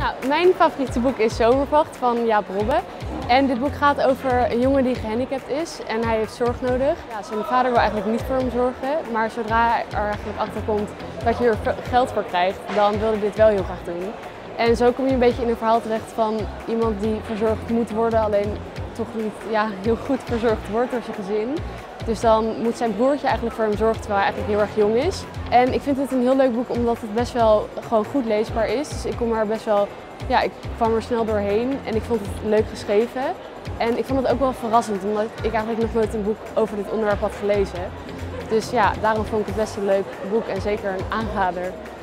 Nou, mijn favoriete boek is Zomervacht van Jaap Robben. En dit boek gaat over een jongen die gehandicapt is en hij heeft zorg nodig. Ja, zijn vader wil eigenlijk niet voor hem zorgen, maar zodra hij er eigenlijk achter komt dat je er geld voor krijgt, dan wil hij dit wel heel graag doen. En zo kom je een beetje in een verhaal terecht van iemand die verzorgd moet worden, alleen toch niet heel goed verzorgd wordt door zijn gezin. Dus dan moet zijn broertje eigenlijk voor hem zorgen terwijl hij eigenlijk heel erg jong is. En ik vind het een heel leuk boek omdat het best wel gewoon goed leesbaar is. Dus ik kom er best wel, ik kwam er snel doorheen en ik vond het leuk geschreven. En ik vond het ook wel verrassend omdat ik eigenlijk nog nooit een boek over dit onderwerp had gelezen. Dus ja, daarom vond ik het best een leuk boek en zeker een aanrader.